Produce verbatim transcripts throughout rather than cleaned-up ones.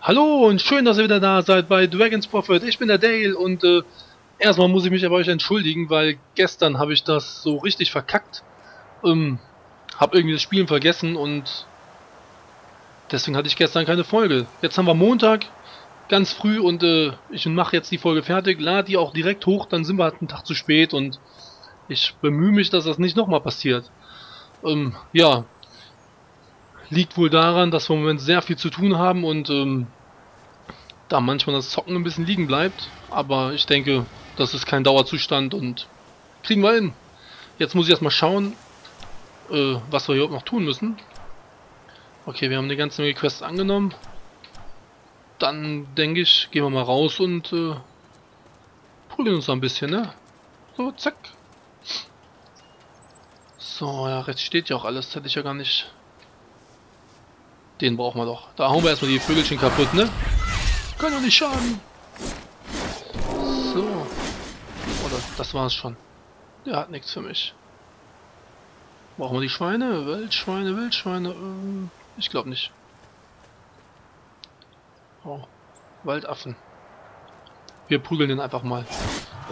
Hallo und schön, dass ihr wieder da seid bei Dragons Prophet. Ich bin der Dale und äh, erstmal muss ich mich aber euch entschuldigen, weil gestern habe ich das so richtig verkackt. Ähm, hab irgendwie das Spielen vergessen und deswegen hatte ich gestern keine Folge. Jetzt haben wir Montag, ganz früh, und äh, ich mache jetzt die Folge fertig, lade die auch direkt hoch, dann sind wir halt einen Tag zu spät und ich bemühe mich, dass das nicht nochmal passiert. Ähm, ja... Liegt wohl daran, dass wir im Moment sehr viel zu tun haben und ähm, da manchmal das Zocken ein bisschen liegen bleibt. Aber ich denke, das ist kein Dauerzustand und kriegen wir hin. Jetzt muss ich erstmal schauen, äh, was wir hier noch tun müssen. Okay, wir haben eine ganze Menge Quests angenommen. Dann denke ich, gehen wir mal raus und äh, prügeln uns ein bisschen, ne? So, zack. So, ja, rechts steht ja auch alles, das hätte ich ja gar nicht... Den brauchen wir doch. Da hauen wir erstmal die Vögelchen kaputt, ne? Kann doch nicht schaden. So. Oder oh, das war's schon. Der hat nichts für mich. Brauchen wir die Schweine? Wildschweine, Wildschweine. Ähm, ich glaube nicht. Oh. Waldaffen. Wir prügeln den einfach mal.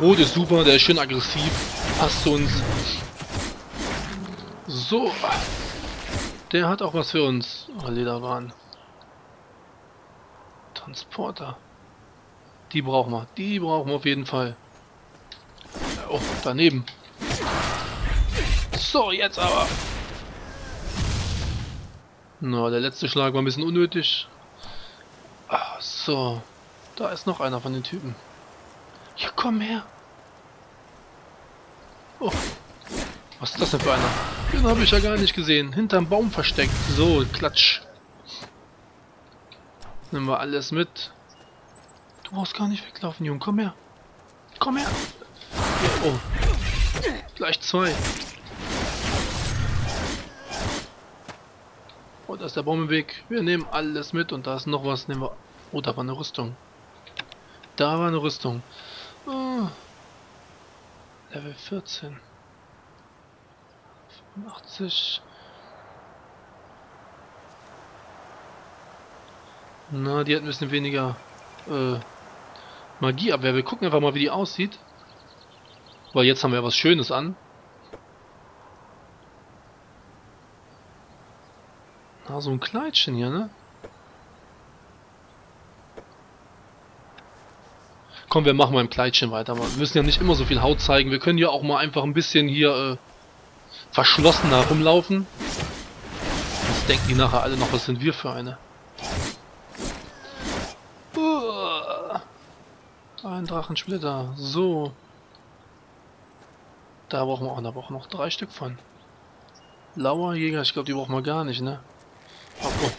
Rot ist super, der ist schön aggressiv. Passt zu uns. So. Der hat auch was für uns. Oh, Lederwaren. Transporter. Die brauchen wir. Die brauchen wir auf jeden Fall. Oh, daneben. So, jetzt aber. Na, der letzte Schlag war ein bisschen unnötig. Ach, so. Da ist noch einer von den Typen. Ja, komm her. Oh. Was ist das denn für einer? Den habe ich ja gar nicht gesehen. Hinterm Baum versteckt. So, klatsch. Nehmen wir alles mit. Du brauchst gar nicht weglaufen, Junge. Komm her. Komm her. Ja, oh. Gleich zwei. Oh, da ist der Baum im Weg. Wir nehmen alles mit und da ist noch was. Nehmen wir. Oh, da war eine Rüstung. Da war eine Rüstung. Oh. Level vierzehn. achtzig. Na, die hat ein bisschen weniger äh, Magieabwehr. Wir gucken einfach mal, wie die aussieht. Weil jetzt haben wir was Schönes an. Na, so ein Kleidchen hier, ne? Komm, wir machen mal im Kleidchen weiter. Wir müssen ja nicht immer so viel Haut zeigen. Wir können ja auch mal einfach ein bisschen hier... Äh, verschlossen herumlaufen. Was denken die nachher alle noch, was sind wir für eine? Uah. Ein Drachensplitter. So. Da brauchen wir auch, da brauchen wir noch drei Stück von. Lauerjäger, ich glaube, die brauchen wir gar nicht, ne? Oh, oh.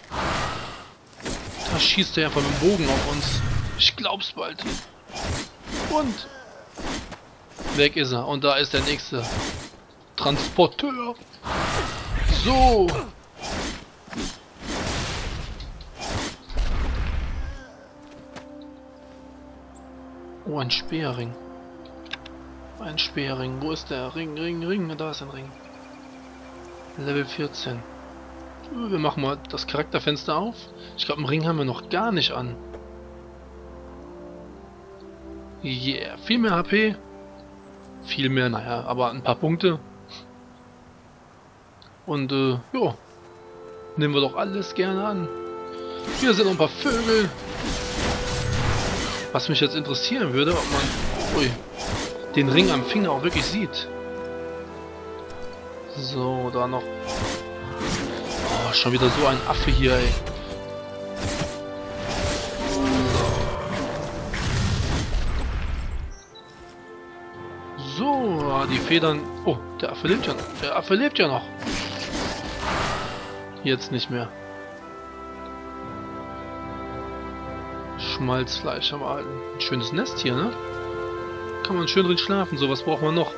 Da schießt der einfach mit dem Bogen auf uns. Ich glaub's bald. Und weg ist er. Und da ist der nächste. Transporteur. So. Oh, ein Speerring. Ein Speerring. Wo ist der? Ring, Ring, Ring. Da ist ein Ring. Level vierzehn. Wir machen mal das Charakterfenster auf. Ich glaube, einen Ring haben wir noch gar nicht an. Yeah. Viel mehr H P. Viel mehr, naja, aber ein paar Punkte. Und, äh, ja. Nehmen wir doch alles gerne an. Hier sind noch ein paar Vögel. Was mich jetzt interessieren würde, ob man ui, den Ring am Finger auch wirklich sieht. So, da noch. Oh, schon wieder so ein Affe hier, ey. So, die Federn... Oh, der Affe lebt ja noch. Der Affe lebt ja noch. Jetzt nicht mehr. Schmalzfleisch haben wir halt. Ein schönes Nest hier, ne? Kann man schön drin schlafen. So, was brauchen wir noch?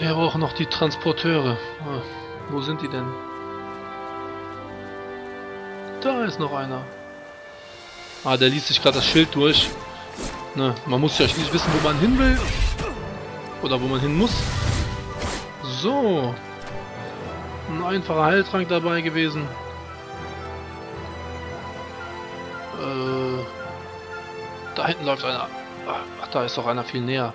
Wir brauchen noch die Transporteure. Ah, wo sind die denn? Da ist noch einer. Ah, der liest sich gerade das Schild durch. Ne, man muss ja nicht wissen, wo man hin will. Oder wo man hin muss. So. Ein einfacher Heiltrank dabei gewesen. Äh, da hinten läuft einer. Ach, da ist doch einer viel näher.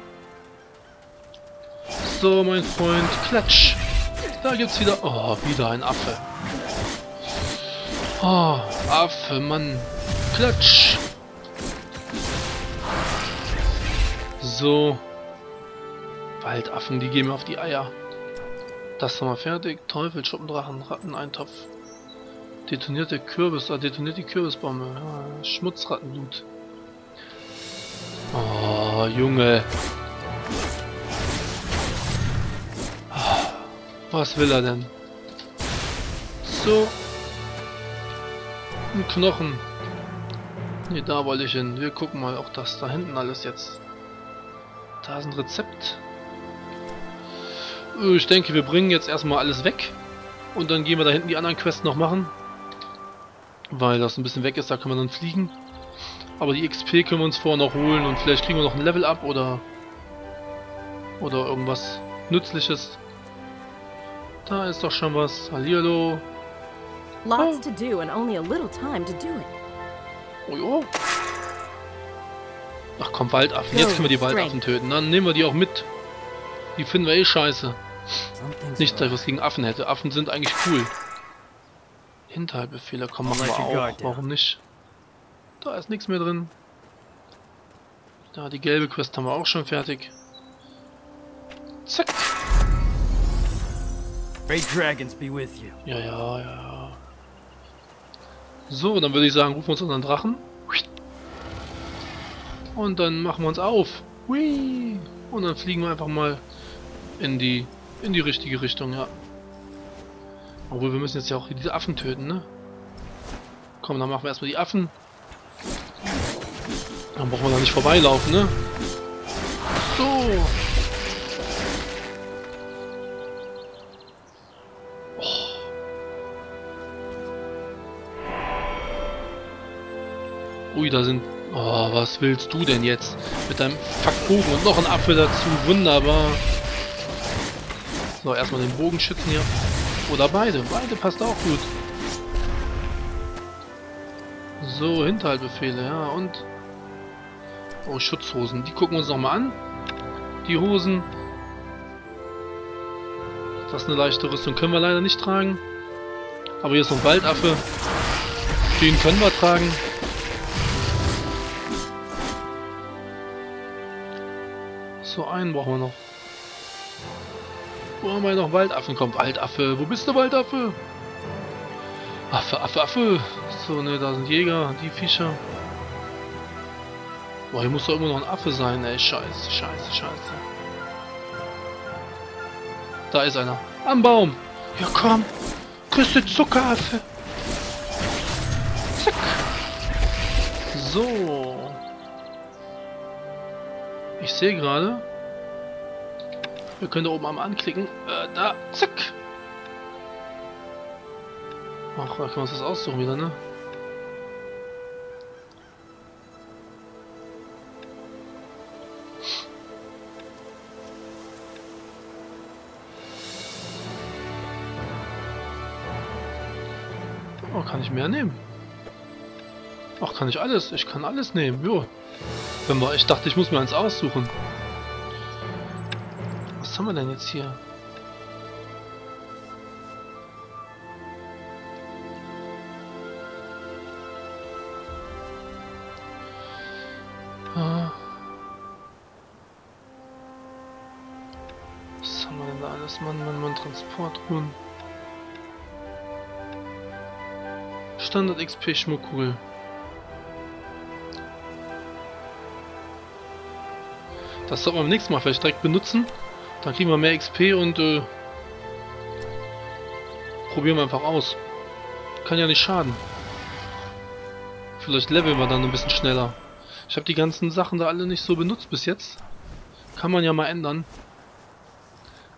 So, mein Freund, klatsch. Da gibt's wieder... Oh, wieder ein Affe. Oh, Affe, Mann. Klatsch. So. Waldaffen, die gehen mir auf die Eier. Das haben wir fertig. Teufel, Schuppendrachen, Ratteneintopf. Detonierte Kürbis, ah, detoniert die Kürbisbombe. Ah, Schmutzrattenblut. Oh, Junge. Ah, was will er denn? So. Ein Knochen. Ne, da wollte ich hin. Wir gucken mal auch das da hinten alles jetzt. Da ist ein Rezept. Ich denke, wir bringen jetzt erstmal alles weg. Und dann gehen wir da hinten die anderen Quests noch machen. Weil das ein bisschen weg ist, da können wir dann fliegen. Aber die X P können wir uns vorher noch holen und vielleicht kriegen wir noch ein Level up oder oder irgendwas Nützliches. Da ist doch schon was. Hallihallo. Lots to do and only a little time to do it. Oh jo. Ach komm, Waldaffen. Jetzt können wir die Waldaffen töten. Dann nehmen wir die auch mit. Die finden wir eh scheiße. Nicht, dass ich was gegen Affen hätte. Affen sind eigentlich cool. Hinterhaltbefehle kommen wir auch. Warum nicht? Da ist nichts mehr drin. Da, die gelbe Quest haben wir auch schon fertig. Zack. Ja, ja, ja. So, dann würde ich sagen, rufen wir uns unseren Drachen. Und dann machen wir uns auf. Hui. Und dann fliegen wir einfach mal in die in die richtige Richtung, ja. Obwohl, wir müssen jetzt ja auch diese Affen töten, ne? Komm, dann machen wir erstmal die Affen. Dann brauchen wir da nicht vorbeilaufen, ne? So. Oh. Ui, da sind... Oh, was willst du denn jetzt? Mit deinem Fackbogen und noch ein Apfel dazu. Wunderbar. So, erstmal den Bogen schützen hier. Oder beide. Beide passt auch gut. So, Hinterhaltbefehle, ja. Und... Oh, Schutzhosen. Die gucken wir uns nochmal an. Die Hosen. Das ist eine leichte Rüstung. Können wir leider nicht tragen. Aber hier ist noch ein Waldaffe. Den können wir tragen. So, einen brauchen wir noch. Wo haben wir noch Waldaffen? Komm, Waldaffe. Wo bist du, Waldaffe? Affe, Affe, Affe. So, ne, da sind Jäger, die Viecher. Boah, hier muss doch immer noch ein Affe sein, ey. Scheiße, scheiße, scheiße. Da ist einer. Am Baum. Ja, komm. Küsse Zuckeraffe. Zack. So. Ich sehe gerade. Wir können da oben am anklicken. Äh, da. Zack. Ach, da können wir uns das aussuchen wieder, ne? Oh, kann ich mehr nehmen? Ach, kann ich alles? Ich kann alles nehmen, jo. Wenn wir, ich dachte, ich muss mir eins aussuchen. Was haben wir denn jetzt hier? Ah. Was haben wir denn da alles? Mann, Mann, Mann, Transportruhen. Standard X P Schmuckkugel. Das sollten wir beim nächsten Mal vielleicht direkt benutzen. Dann kriegen wir mehr X P und äh, probieren wir einfach aus. Kann ja nicht schaden. Vielleicht leveln wir dann ein bisschen schneller. Ich habe die ganzen Sachen da alle nicht so benutzt bis jetzt. Kann man ja mal ändern.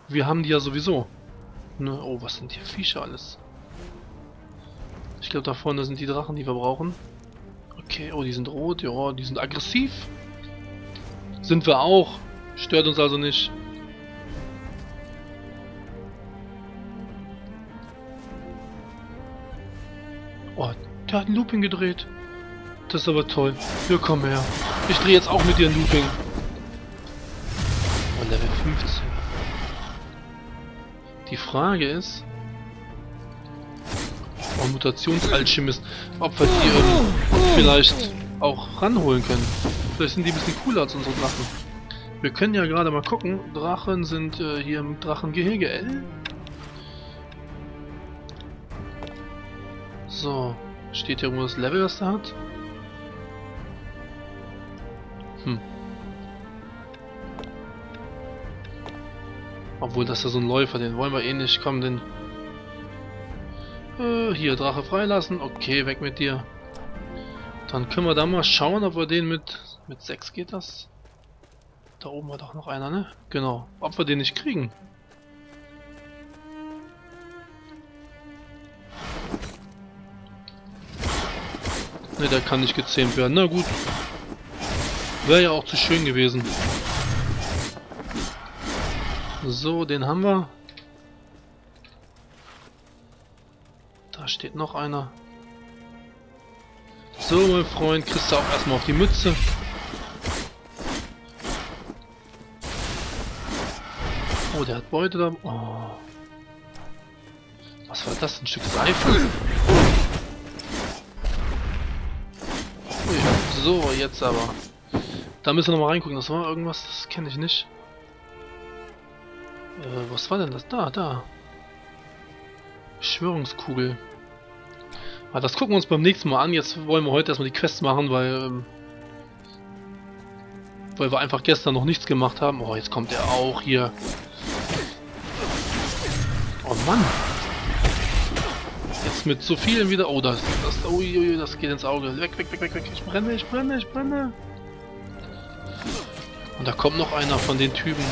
Wir haben die ja sowieso. Ne? Oh, was sind hier Viecher alles? Ich glaube, da vorne sind die Drachen, die wir brauchen. Okay, oh, die sind rot. Ja, die sind aggressiv. Sind wir auch. Stört uns also nicht. Oh, der hat einen Looping gedreht. Das ist aber toll. Ja, komm her. Ich drehe jetzt auch mit dir ein Looping. Und Level fünfzehn. Die Frage ist... Oh, Mutationsalchemist. Ob wir die ähm, vielleicht auch ranholen können. Vielleicht sind die ein bisschen cooler als unsere Drachen. Wir können ja gerade mal gucken. Drachen sind äh, hier im Drachengehege. Äh? So. Steht hier irgendwo das Level, was der hat? Hm. Obwohl, das ist ja so ein Läufer, den wollen wir eh nicht. Komm, den... Äh, hier, Drache freilassen. Okay, weg mit dir. Dann können wir da mal schauen, ob wir den mit... Mit sechs geht das? Da oben war doch noch einer, ne? Genau. Ob wir den nicht kriegen. Ne, der kann nicht gezähmt werden. Na gut. Wäre ja auch zu schön gewesen. So, den haben wir. Da steht noch einer. So, mein Freund, kriegst du auch erstmal auf die Mütze. Oh, der hat Beute da. Oh. Was war das? Ein Stück Seife? So, jetzt aber. Da müssen wir nochmal reingucken. Das war irgendwas, das kenne ich nicht. Äh, was war denn das? Da, da. Beschwörungskugel. Ah, das gucken wir uns beim nächsten Mal an. Jetzt wollen wir heute erstmal die Quest machen, weil... Ähm, weil wir einfach gestern noch nichts gemacht haben. Oh, jetzt kommt er auch hier. Oh Mann. Jetzt mit so vielen wieder... Oh, das... das uiuiui, ui, das geht ins Auge. Weg, weg, weg, weg, weg. Ich brenne, ich brenne, ich brenne. Und da kommt noch einer von den Typen.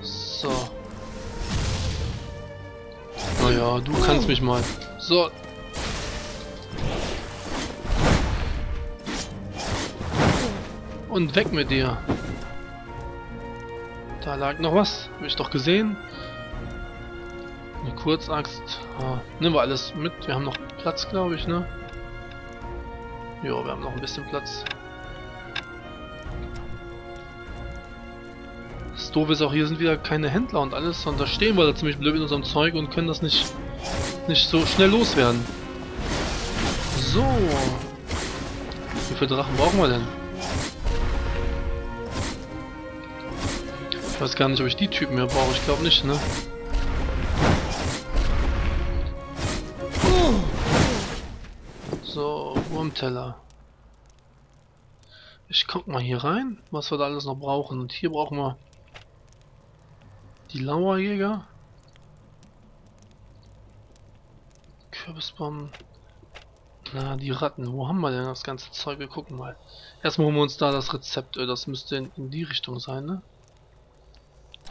So. Naja, du kannst mich mal. So. Und weg mit dir. Da lag noch was. Hab ich doch gesehen. Eine Kurzaxt. Ah, nehmen wir alles mit. Wir haben noch Platz, glaube ich, ne? Jo, wir haben noch ein bisschen Platz. Das Doofe ist auch, hier sind wieder keine Händler und alles, und da stehen wir da ziemlich blöd in unserem Zeug und können das nicht, nicht so schnell loswerden. So. Wie viele Drachen brauchen wir denn? Ich weiß gar nicht, ob ich die Typen mehr brauche. Ich glaube nicht, ne? So, Wurmteller. Ich guck mal hier rein, was wir da alles noch brauchen. Und hier brauchen wir die Lauerjäger. Kürbisbomben. Na, die Ratten. Wo haben wir denn das ganze Zeug? Wir gucken mal. Erstmal holen wir uns da das Rezept. Das müsste in, in die Richtung sein, ne?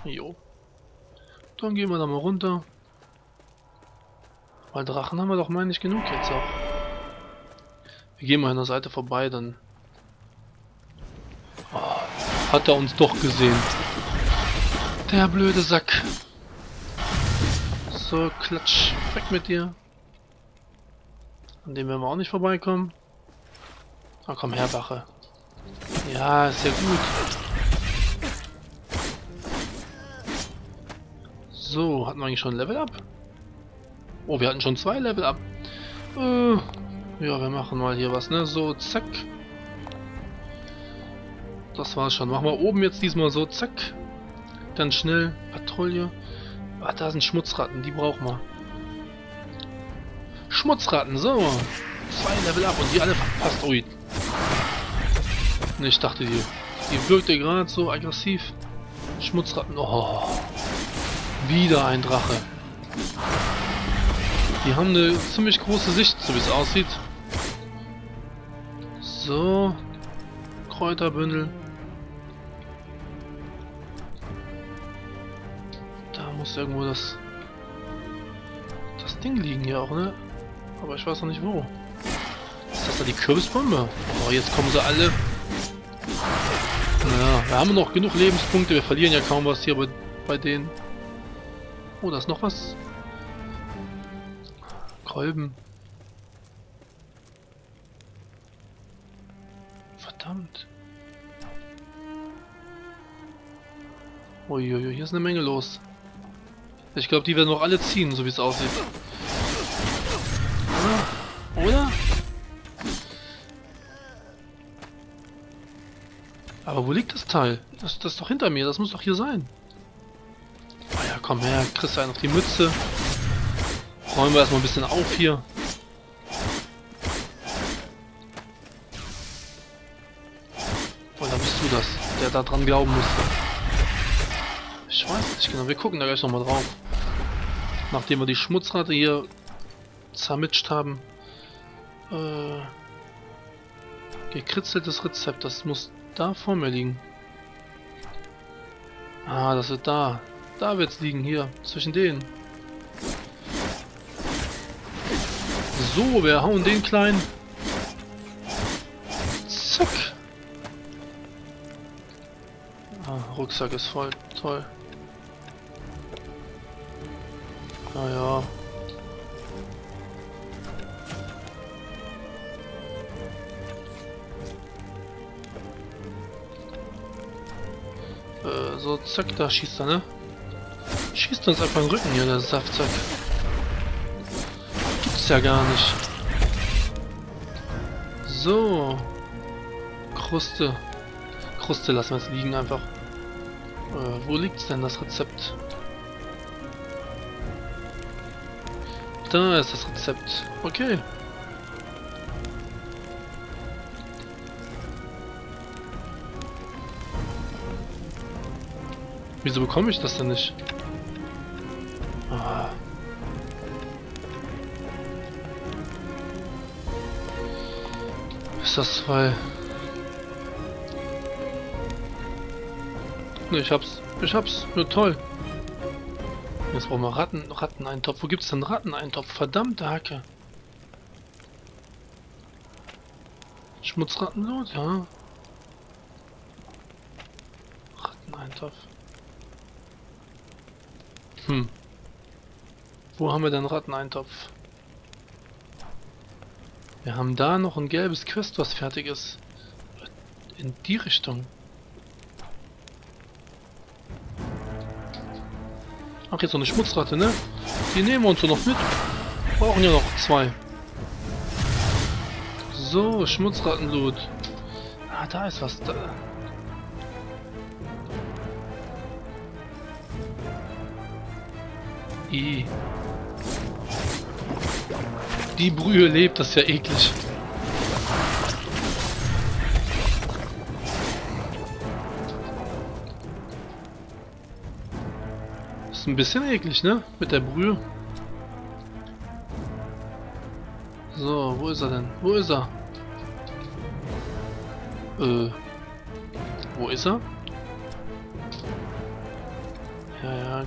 Jo. Dann gehen wir da mal runter. Weil Drachen haben wir doch, meine ich, genug jetzt auch. Wir gehen mal an der Seite vorbei, dann... Oh, hat er uns doch gesehen. Der blöde Sack. So, klatsch. Weg mit dir. An dem werden wir auch nicht vorbeikommen. Na komm her, Bache. Ja, ist ja gut. So, hatten wir eigentlich schon ein Level-Up? Oh, wir hatten schon zwei Level-Up. Äh... Ja, wir machen mal hier was, ne? So, zack. Das war's schon. Machen wir oben jetzt diesmal so, zack. Ganz schnell. Patrouille. Ah, da sind Schmutzratten. Die brauchen wir. Schmutzratten, so. Zwei Level up und die alle verpasst. Ui. Ne, ich dachte, die, die wirkte gerade so aggressiv. Schmutzratten. Oh. Wieder ein Drache. Die haben eine ziemlich große Sicht, so wie es aussieht. So. Kräuterbündel. Da muss irgendwo das... Das Ding liegen hier auch, ne? Aber ich weiß noch nicht wo. Ist das da die Kürbisbombe? Oh, jetzt kommen sie alle. Naja, wir haben noch genug Lebenspunkte. Wir verlieren ja kaum was hier bei, bei denen. Oh, da ist noch was. Kolben. Verdammt. Uiuiui, hier ist eine Menge los. Ich glaube, die werden noch alle ziehen, so wie es aussieht. Oder? Oder? Aber wo liegt das Teil? Das, das ist doch hinter mir, das muss doch hier sein. Oh ja, komm her, kriegst du einen auf die Mütze. Räumen wir erstmal ein bisschen auf hier. Oh, da bist du das, der da dran glauben musste. Ich weiß nicht genau, wir gucken da gleich nochmal drauf. Nachdem wir die Schmutzratte hier zermitscht haben. Äh, gekritzeltes Rezept, das muss da vor mir liegen. Ah, das wird da. Da wird's liegen, hier, zwischen denen. So, wir hauen den kleinen. Zack. Ah, Rucksack ist voll. Toll. Naja. Äh, so, zack, da schießt er, ne? Schießt uns einfach den Rücken hier, der Saftzack. Ja, gar nicht. So. Kruste. Kruste lassen wir es liegen einfach. Äh, wo liegt's denn, das Rezept? Da ist das Rezept. Okay. Wieso bekomme ich das denn nicht? Ah. Das, weil ne, ich hab's, ich hab's, nur toll. Jetzt brauchen wir Ratten, Ratteneintopf. Wo gibt's denn Ratteneintopf? Verdammte Hacke. Schmutzrattenlot, ja. Ratteneintopf. Hm. Wo haben wir denn Ratteneintopf? Wir haben da noch ein gelbes Quest, was fertig ist. In die Richtung. Ach, jetzt noch eine Schmutzratte, ne? Die nehmen wir uns so noch mit. Brauchen ja noch zwei. So, Schmutzrattenblut. Ah, da ist was da. I. Die Brühe lebt, das ist ja eklig. Ist ein bisschen eklig, ne? Mit der Brühe. So, wo ist er denn? Wo ist er? Äh. Wo ist er? Ja, ja.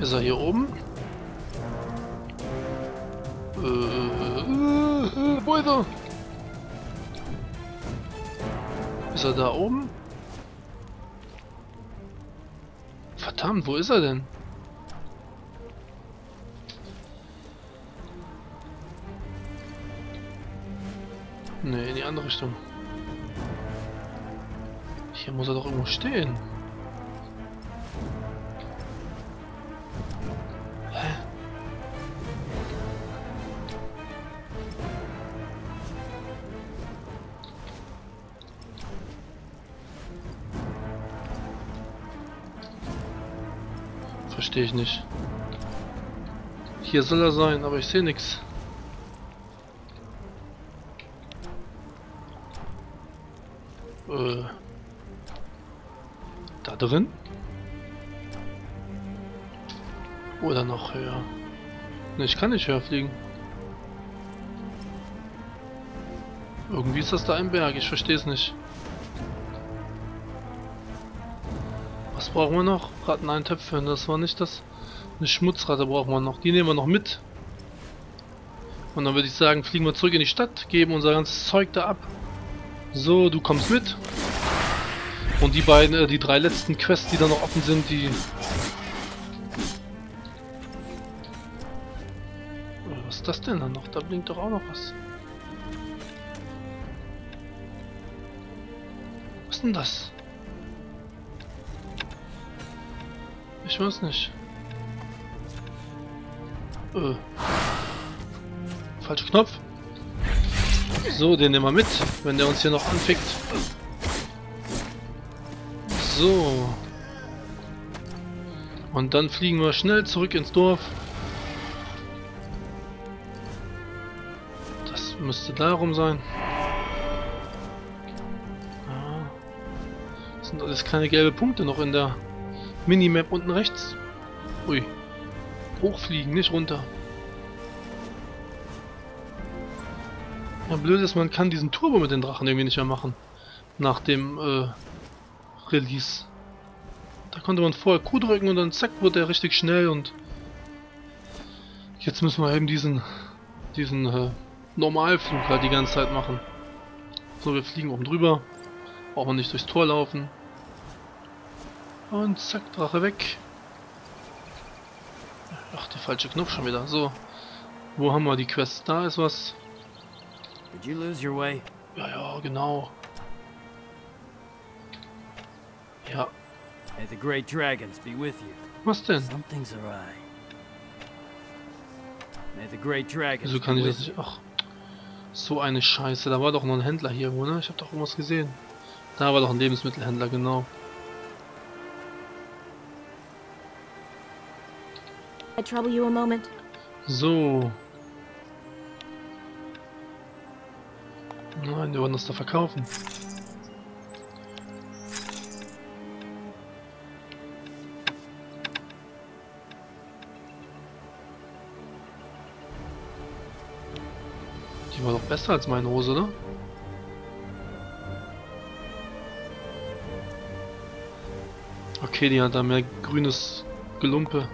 Ist er hier oben? Äh, äh, wo ist er? Ist er da oben? Verdammt, wo ist er denn? Ne, in die andere Richtung. Hier muss er doch irgendwo stehen. Verstehe ich nicht. Hier soll er sein, aber ich sehe nichts. Äh. Da drin? Oder noch höher? Ne, ich kann nicht höher fliegen. Irgendwie ist das da ein Berg, ich verstehe es nicht. Was brauchen wir noch? Ratteneintöpfe, das war nicht das. Eine Schmutzratte brauchen wir noch. Die nehmen wir noch mit. Und dann würde ich sagen, fliegen wir zurück in die Stadt, geben unser ganzes Zeug da ab. So, du kommst mit. Und die beiden, äh, die drei letzten Quests, die da noch offen sind, die... Was ist das denn da noch? Da blinkt doch auch noch was. ist denn das? Ich weiß nicht. Öh. Falscher Knopf. So, den nehmen wir mit, wenn der uns hier noch anfickt. So. Und dann fliegen wir schnell zurück ins Dorf. Das müsste darum sein. Ja. Das sind alles kleine gelbe Punkte noch in der Minimap unten rechts. Ui. Hochfliegen, nicht runter. Ja, blöd ist, man kann diesen Turbo mit den Drachen irgendwie nicht mehr machen. Nach dem äh, Release. Da konnte man vorher Q drücken und dann zack, wurde er richtig schnell und... Jetzt müssen wir eben diesen... diesen äh, Normalflug halt die ganze Zeit machen. So, wir fliegen oben drüber. Brauchen wir nicht durchs Tor laufen. Und zack, Drache weg. Ach, der falsche Knopf schon wieder. So, wo haben wir die Quest? Da ist was. Did you lose your way? Ja, ja, genau. Ja. May the great dragons be with you. Was denn? Something's awry. May the great dragons. Wieso kann ich das nicht? Ach, so eine Scheiße. Da war doch noch ein Händler hier, oder? Ich habe doch irgendwas gesehen. Da war doch ein Lebensmittelhändler, genau. I trouble you a moment. So. Nein, wir wollen das da verkaufen. Die war doch besser als meine Hose, oder? Okay, die hat da mehr grünes Gelumpe.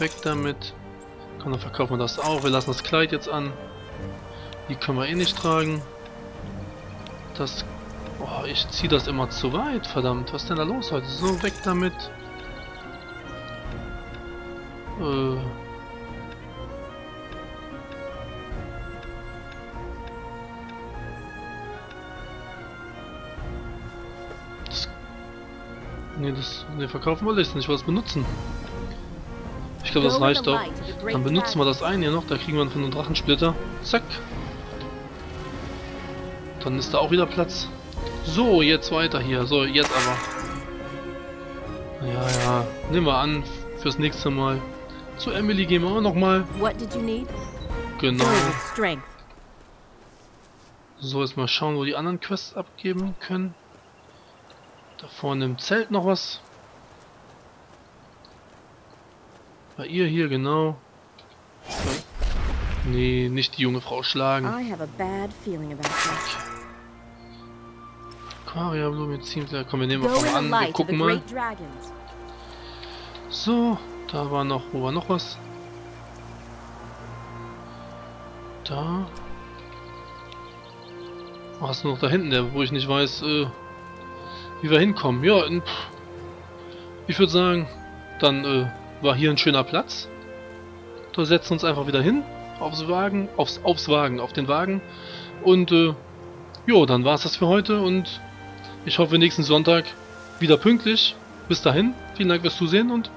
Weg damit. Kann dann verkaufen wir das auch. Wir lassen das Kleid jetzt an. Die können wir eh nicht tragen. Das... Oh, ich ziehe das immer zu weit, verdammt. Was ist denn da los heute? So, weg damit. Äh... Das... Ne, das... Ne, verkaufen wollte ich es nicht. Ich will es benutzen. Ich glaube, das reicht doch. Dann benutzen wir das ein hier noch. Da kriegen wir einen von den Drachensplitter. Zack. Dann ist da auch wieder Platz. So, jetzt weiter hier. So, jetzt aber. Ja, ja. Nehmen wir an. Fürs nächste Mal. Zu Emily gehen wir auch nochmal. Genau. So, jetzt mal schauen, wo die anderen Quests abgeben können. Da vorne im Zelt noch was. Bei ihr hier, genau. Nee, nicht die junge Frau schlagen. Aquariablumen, jetzt ziehen wir. Komm, wir nehmen einfach mal an. Wir gucken mal. So, da war noch, wo war noch was? Da. Was ist noch da hinten, der, wo ich nicht weiß, äh, wie wir hinkommen? Ja, in, ich würde sagen, dann, äh, war hier ein schöner Platz. Da setzen wir uns einfach wieder hin. Aufs Wagen. Aufs, aufs Wagen. Auf den Wagen. Und äh, jo, dann war es das für heute. Und ich hoffe nächsten Sonntag wieder pünktlich. Bis dahin. Vielen Dank fürs Zusehen und